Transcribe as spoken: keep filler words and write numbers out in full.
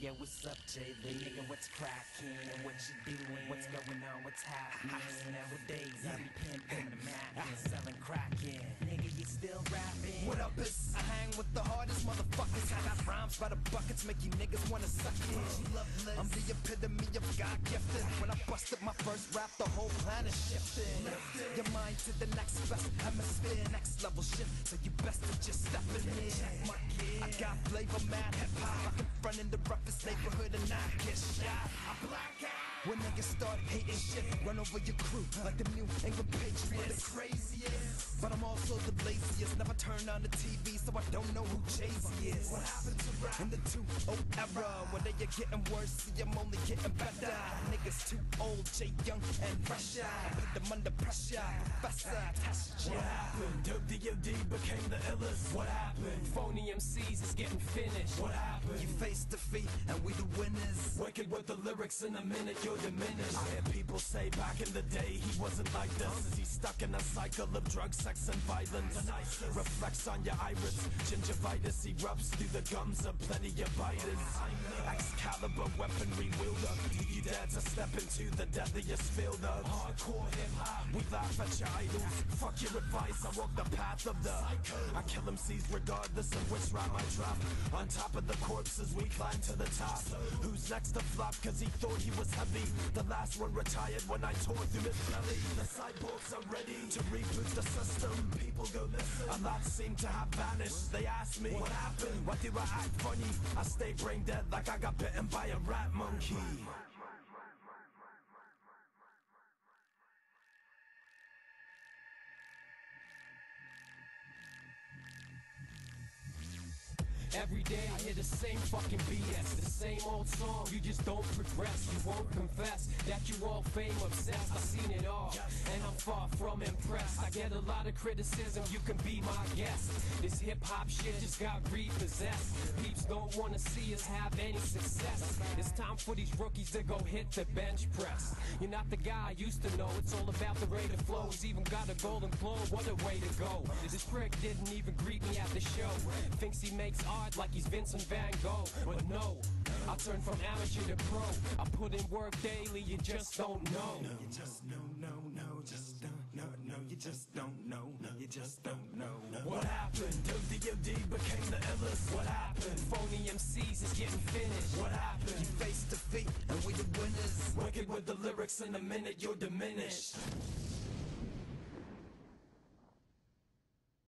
yeah, what's up, J V? Nigga, what's crackin'? And what you doing? What's going on? What's happening? Nowadays, I be pimpin' the map and sellin' crackin'. Nigga, you still rappin'? What up, is? I hang with the hardest motherfuckers. I got rhymes by the buckets, make you niggas wanna suck it. I'm the epitome of God gifted. When I busted my first rap, the whole planet shifted. Your mind to the next best hemisphere, next level shit. So you best to just step in here. I got flavor, mad hip hop. I can front in the roughest neighborhood and I get shot. I black out. When niggas start hating shit, run over your crew like the New England Patriots. The craziest, but I'm also the laziest. Never turn on the T V, so I don't know who Jay Z is. What happened to rap in the two oh era? Well, they are getting worse, see I'm only getting better. Niggas too old, J-Young and Russia. I put them under pressure, professor, test ya. What happened? Dope D O D became the illest. What happened? Phony M Cs is getting finished. What happened? You face defeat and we the winners. Wicked with the lyrics in a minute, you're diminished. I heard people say back in the day he wasn't like this. Is he stuck in a cycle of drugs, sex and violence? Reflects on your iris, gingivitis erupts through the gums of plenty of biters. Excalibur weaponry wielder, do you dare to step into the deadliest field of hardcore hip hop? We laugh at your idols, fuck your advice, I walk the path of the psycho. I kill M Cs regardless of which rhyme I drop. On top of the corpses we climb to the top. Who's next to flop cause he thought he was heavy? The last one retired when I tore through his belly. The cyborgs are ready to reboot the system. People go listen. A lot seem to have vanished. They ask me, what happened? Why do I act funny? I stay brain dead like I got bitten by a rat monkey. Every day I hear the same fucking B S, the same old song, you just don't progress. You won't confess that you all fame obsessed. I've seen it all, and I'm far from impressed. I get a lot of criticism, you can be my guest. This hip-hop shit just got repossessed. Peeps don't wanna see us have any success. It's time for these rookies to go hit the bench press. You're not the guy I used to know, it's all about the rate of flows. Even got a golden glow, what a way to go. This prick didn't even greet me at the show. Thinks he makes art like he's Vincent van Gogh, but no, I turned from amateur to pro. I put in work daily, you just don't know. No, you just no, no, no, just don't, no, no, you just don't know, no, you just don't know. What happened? D O D became the illest. What happened? Phony M Cs is getting finished. What happened? You face defeat and we the winners. Wicked with the lyrics in a minute, you're diminished.